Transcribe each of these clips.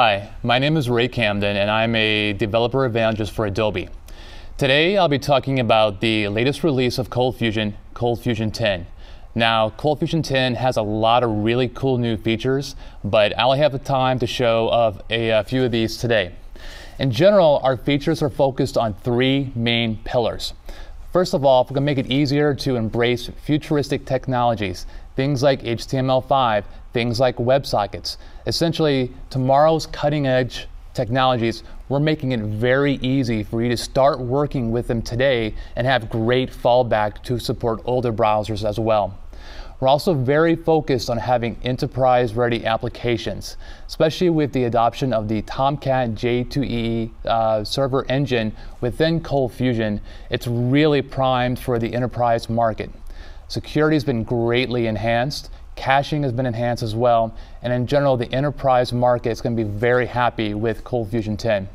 Hi, my name is Ray Camden, and I'm a developer evangelist for Adobe. Today, I'll be talking about the latest release of ColdFusion, ColdFusion 10. Now, ColdFusion 10 has a lot of really cool new features, but I only have the time to show of a few of these today. In general, our features are focused on three main pillars. First of all, we're going to make it easier to embrace futuristic technologies, things like HTML5, things like WebSockets. Essentially, tomorrow's cutting-edge technologies, we're making it very easy for you to start working with them today and have great fallback to support older browsers as well. We're also very focused on having enterprise-ready applications, especially with the adoption of the Tomcat J2EE server engine within ColdFusion. It's really primed for the enterprise market. Security has been greatly enhanced, caching has been enhanced as well, and in general, the enterprise market is going to be very happy with ColdFusion 10.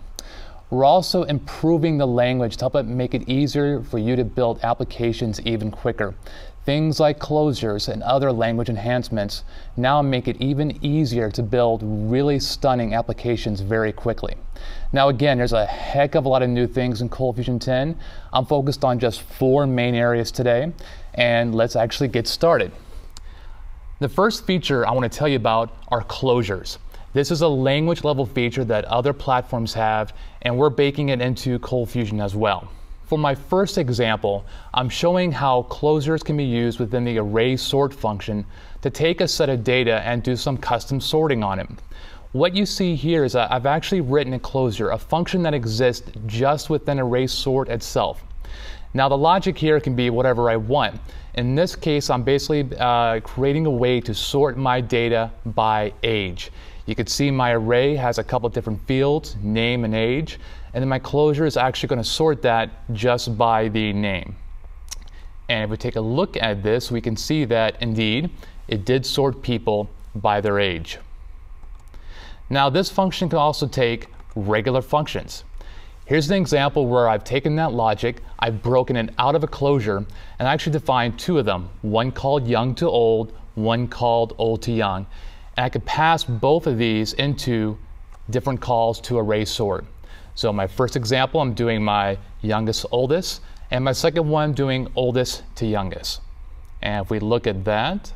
We're also improving the language to help it make it easier for you to build applications even quicker. Things like closures and other language enhancements now make it even easier to build really stunning applications very quickly. Now again, there's a heck of a lot of new things in ColdFusion 10. I'm focused on just four main areas today, and let's actually get started. The first feature I want to tell you about are closures. This is a language level feature that other platforms have, and we're baking it into ColdFusion as well. For my first example, I'm showing how closures can be used within the array sort function to take a set of data and do some custom sorting on it. What you see here is that I've actually written a closure, a function that exists just within array sort itself. Now the logic here can be whatever I want. In this case, I'm basically creating a way to sort my data by age. You can see my array has a couple of different fields, name and age, and then my closure is actually going to sort that just by the name. And if we take a look at this, we can see that indeed it did sort people by their age. Now this function can also take regular functions. Here's an example where I've taken that logic, I've broken it out of a closure, and I actually defined two of them, one called young to old, one called old to young. And I could pass both of these into different calls to array sort. So my first example, I'm doing my youngest oldest, and my second one, I'm doing oldest to youngest. And if we look at that,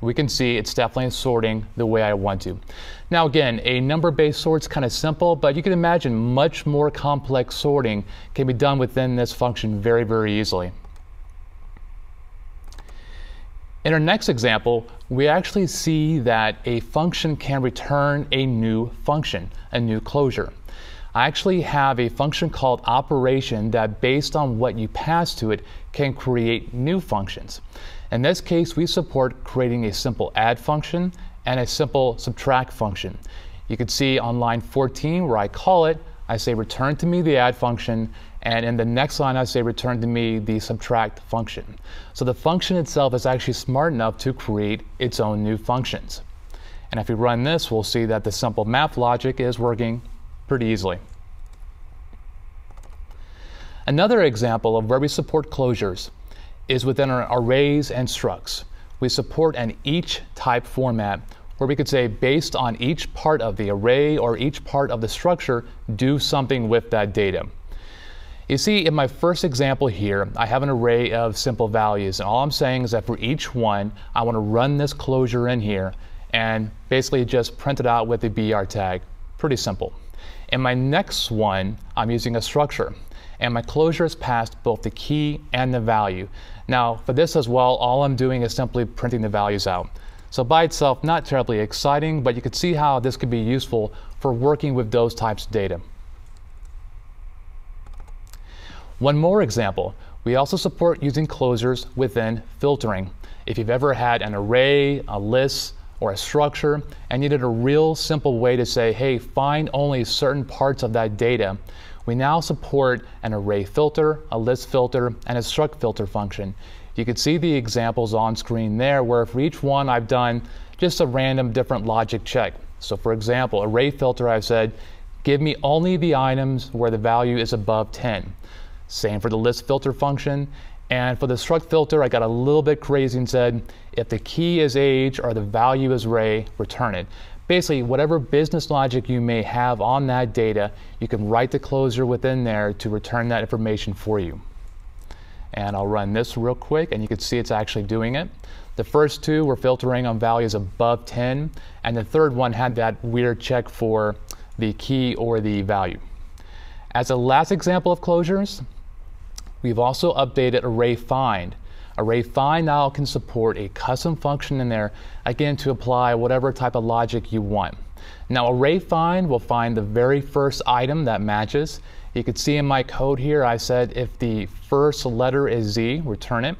we can see it's definitely sorting the way I want to. Now again, a number-based sort's kind of simple, but you can imagine much more complex sorting can be done within this function very, very easily. In our next example, we actually see that a function can return a new function, a new closure. I actually have a function called operation that, based on what you pass to it, can create new functions. In this case, we support creating a simple add function and a simple subtract function. You can see on line 14 where I call it, I say return to me the add function, and in the next line I say return to me the subtract function. So the function itself is actually smart enough to create its own new functions. And if we run this, we'll see that the simple map logic is working pretty easily. Another example of where we support closures is within our arrays and structs. We support an each type format, where we could say, based on each part of the array or each part of the structure, do something with that data. You see, in my first example here, I have an array of simple values, and all I'm saying is that for each one, I want to run this closure in here and basically just print it out with the BR tag. Pretty simple. In my next one, I'm using a structure, and my closure has passed both the key and the value. Now, for this as well, all I'm doing is simply printing the values out. So by itself, not terribly exciting, but you could see how this could be useful for working with those types of data. One more example, we also support using closures within filtering. If you've ever had an array, a list, or a structure, and needed a real simple way to say, hey, find only certain parts of that data, we now support an array filter, a list filter, and a struct filter function. You can see the examples on screen there, where for each one I've done just a random different logic check. So for example, array filter, I've said, give me only the items where the value is above 10. Same for the list filter function. And for the struct filter, I got a little bit crazy and said, if the key is age or the value is ray, return it. basically whatever business logic you may have on that data, you can write the closer within there to return that information for you. And I'll run this real quick, and you can see it's actually doing it. The first two were filtering on values above 10, and the third one had that weird check for the key or the value. As a last example of closures, we've also updated array find. Array find now can support a custom function in there, again, to apply whatever type of logic you want. Now, array find will find the very first item that matches. You can see in my code here, I said if the first letter is Z, return it.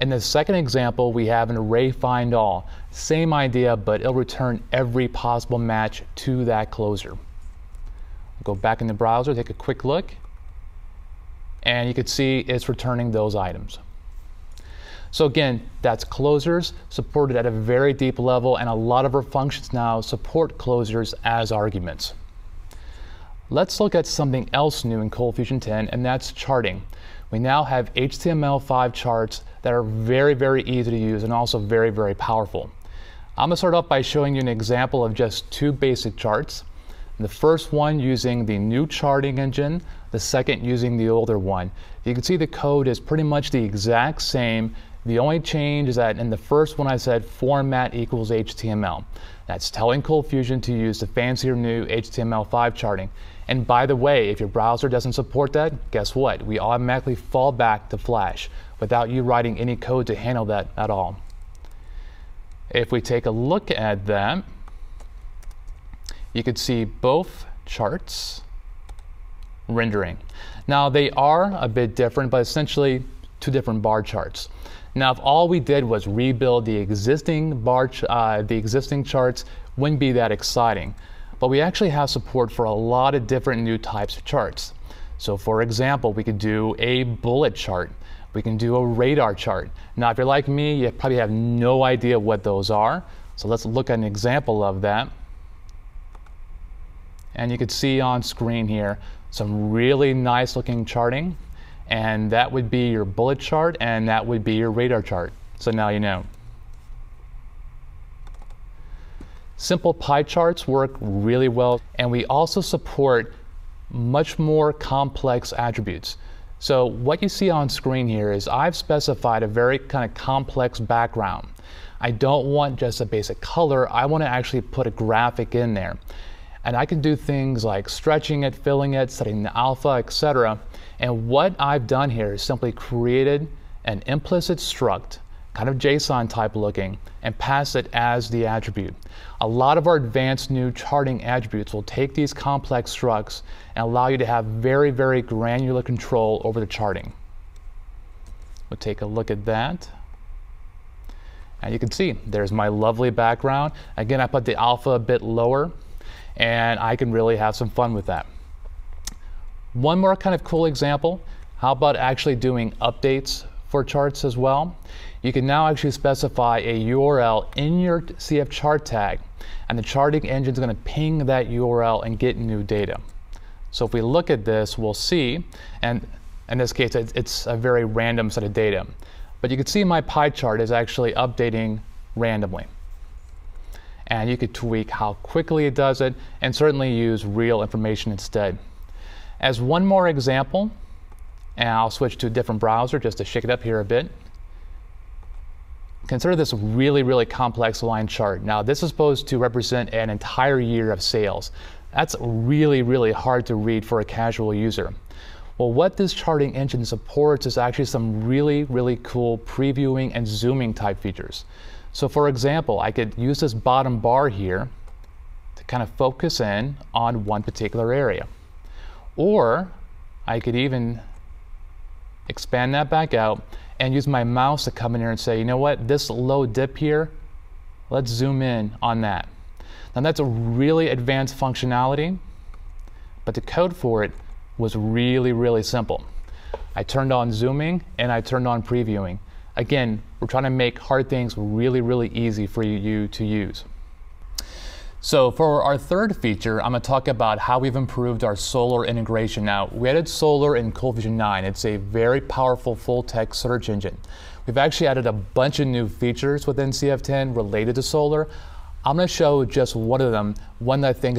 In the second example, we have an array find all. Same idea, but it'll return every possible match to that closer. Go back in the browser, take a quick look, and you can see it's returning those items. So again, that's closures supported at a very deep level, and a lot of our functions now support closures as arguments. Let's look at something else new in ColdFusion 10, and that's charting. We now have HTML5 charts that are very, very easy to use and also very, very powerful. I'm going to start off by showing you an example of just two basic charts. The first one using the new charting engine, the second using the older one. You can see the code is pretty much the exact same. The only change is that in the first one I said format equals HTML. That's telling ColdFusion to use the fancier new HTML5 charting. And by the way, if your browser doesn't support that, guess what? We automatically fall back to Flash without you writing any code to handle that at all. If we take a look at that, you can see both charts rendering. Now, they are a bit different, but essentially two different bar charts. Now, if all we did was rebuild the existing existing charts, wouldn't be that exciting. But we actually have support for a lot of different new types of charts. So, for example, we could do a bullet chart. We can do a radar chart. Now, if you're like me, you probably have no idea what those are. So let's look at an example of that. And you can see on screen here some really nice looking charting, and that would be your bullet chart and that would be your radar chart. So now you know. Simple pie charts work really well, and we also support much more complex attributes. So what you see on screen here is I've specified a very kind of complex background. I don't want just a basic color, I want to actually put a graphic in there. And I can do things like stretching it, filling it, setting the alpha, etc. And what I've done here is simply created an implicit struct, kind of JSON type looking, and pass it as the attribute. A lot of our advanced new charting attributes will take these complex structs and allow you to have very, very granular control over the charting. We'll take a look at that. And you can see there's my lovely background. Again, I put the alpha a bit lower, and I can really have some fun with that. One more kind of cool example, how about actually doing updates for charts as well? You can now actually specify a URL in your CF chart tag, and the charting engine is going to ping that URL and get new data. So if we look at this, we'll see, and in this case it's a very random set of data, but you can see my pie chart is actually updating randomly. And you could tweak how quickly it does it, and certainly use real information instead. As one more example, and I'll switch to a different browser just to shake it up here a bit. Consider this really, really complex line chart. Now, this is supposed to represent an entire year of sales. That's really, really hard to read for a casual user. Well, what this charting engine supports is actually some really, really cool previewing and zooming type features. So for example, I could use this bottom bar here to kind of focus in on one particular area. Or I could even expand that back out and use my mouse to come in here and say, you know what, this low dip here, let's zoom in on that. Now that's a really advanced functionality, but the code for it was really, really simple. I turned on zooming and I turned on previewing. Again, we're trying to make hard things really, really easy for you to use. So for our third feature, I'm going to talk about how we've improved our Solr integration. Now, we added Solr in ColdFusion 9. It's a very powerful full-text search engine. We've actually added a bunch of new features within CF10 related to Solr. I'm going to show just one of them, one that I think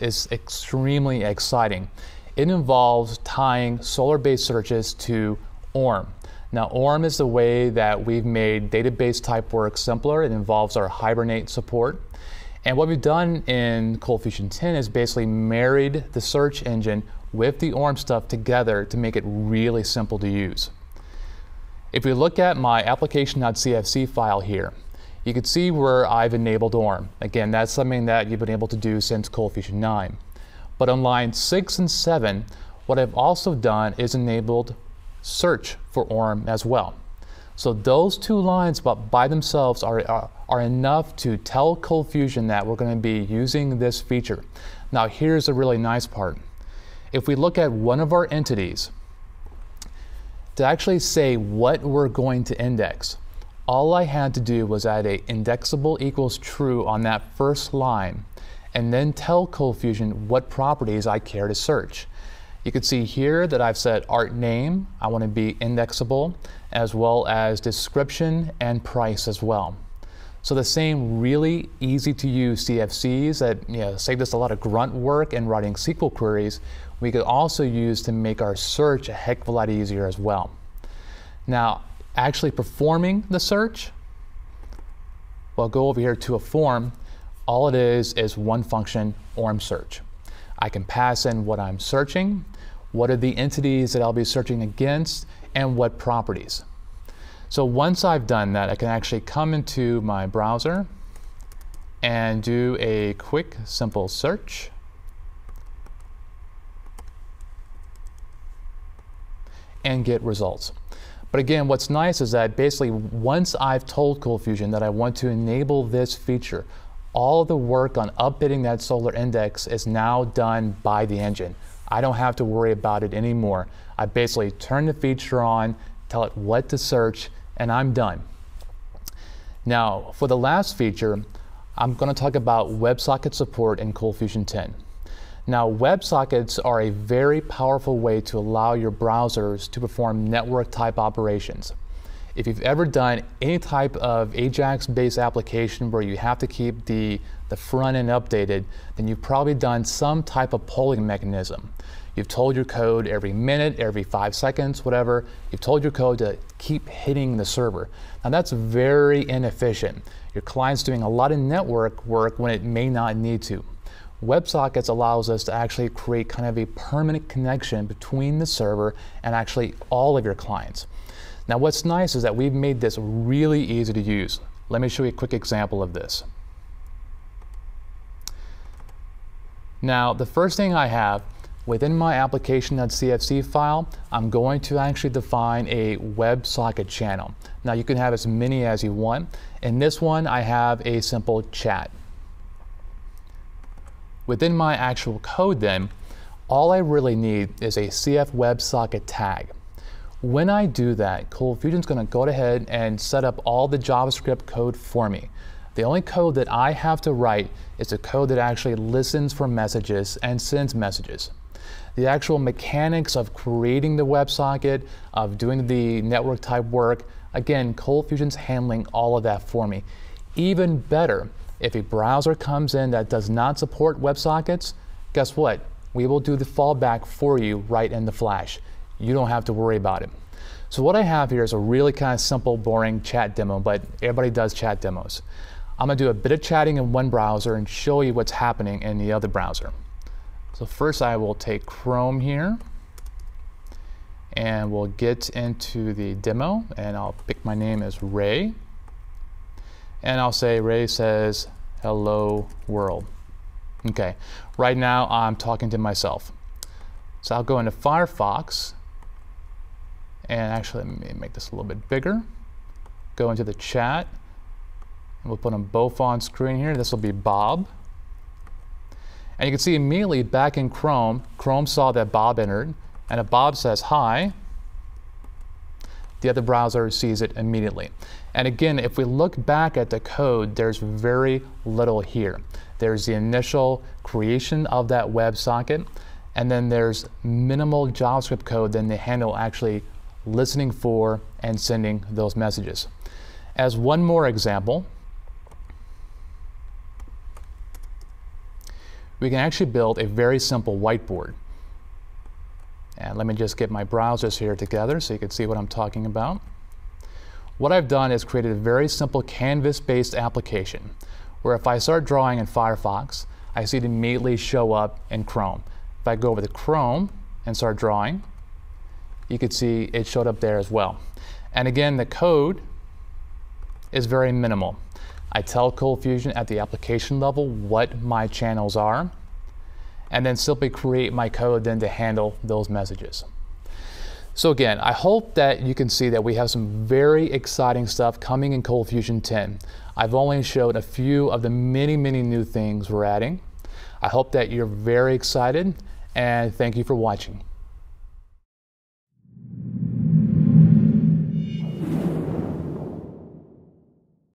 is extremely exciting. It involves tying Solr-based searches to ORM. Now, ORM is the way that we've made database type work simpler. It involves our Hibernate support. And what we've done in ColdFusion 10 is basically married the search engine with the ORM stuff together to make it really simple to use. If we look at my application.cfc file here, you can see where I've enabled ORM. Again, that's something that you've been able to do since ColdFusion 9. But on line 6 and 7, what I've also done is enabled search for ORM as well. So those two lines by themselves are enough to tell ColdFusion that we're going to be using this feature. Now here's the really nice part. If we look at one of our entities, to actually say what we're going to index, all I had to do was add a indexable equals true on that first line and then tell ColdFusion what properties I care to search. You can see here that I've set art name, I want to be indexable, as well as description and price as well. So the same really easy to use CFCs that saved us a lot of grunt work in writing SQL queries, we could also use to make our search a heck of a lot easier as well. Now, actually performing the search, well, go over here to a form. All it is one function, ORM search. I can pass in what I'm searching, what are the entities that I'll be searching against, and what properties. So once I've done that, I can actually come into my browser and do a quick, simple search. And get results. But again, what's nice is that basically once I've told ColdFusion that I want to enable this feature, all the work on updating that Solr index is now done by the engine. I don't have to worry about it anymore. I basically turn the feature on, tell it what to search, and I'm done. Now, for the last feature, I'm going to talk about WebSocket support in ColdFusion 10. Now, WebSockets are a very powerful way to allow your browsers to perform network type operations. If you've ever done any type of AJAX-based application where you have to keep the front end updated, then you've probably done some type of polling mechanism. You've told your code every minute, every 5 seconds, whatever. You've told your code to keep hitting the server. Now, that's very inefficient. Your client's doing a lot of network work when it may not need to. WebSockets allows us to actually create kind of a permanent connection between the server and actually all of your clients. Now what's nice is that we've made this really easy to use. Let me show you a quick example of this. Now the first thing I have within my application.cfc file, I'm going to actually define a WebSocket channel. Now you can have as many as you want. In this one I have a simple chat. Within my actual code then, all I really need is a CF WebSocket tag. When I do that, ColdFusion's going to go ahead and set up all the JavaScript code for me. The only code that I have to write is the code that actually listens for messages and sends messages. The actual mechanics of creating the WebSocket, of doing the network type work, again, ColdFusion's handling all of that for me. Even better, if a browser comes in that does not support WebSockets, guess what? We will do the fallback for you right in the Flash. You don't have to worry about it. So what I have here is a really kind of simple, boring chat demo, but everybody does chat demos. I'm going to do a bit of chatting in one browser and show you what's happening in the other browser. So first I will take Chrome here, and we'll get into the demo, and I'll pick my name as Ray. And I'll say, Ray says, hello world. Okay, right now I'm talking to myself. So I'll go into Firefox, and actually let me make this a little bit bigger. Go into the chat, and we'll put them both on screen here. This will be Bob. And you can see immediately back in Chrome, Chrome saw that Bob entered, and if Bob says hi, the other browser sees it immediately. And again, if we look back at the code, there's very little here. There's the initial creation of that WebSocket, and then there's minimal JavaScript code then to handle actually listening for and sending those messages. As one more example, we can actually build a very simple whiteboard. And let me just get my browsers here together so you can see what I'm talking about. What I've done is created a very simple canvas-based application where if I start drawing in Firefox, I see it immediately show up in Chrome. If I go over to Chrome and start drawing, you can see it showed up there as well. And again, the code is very minimal. I tell ColdFusion at the application level what my channels are, and then simply create my code then to handle those messages. So again, I hope that you can see that we have some very exciting stuff coming in ColdFusion 10. I've only showed a few of the many, many new things we're adding. I hope that you're very excited, and thank you for watching.